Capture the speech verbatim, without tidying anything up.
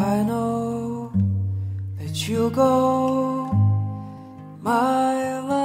I know that you'll go, my love.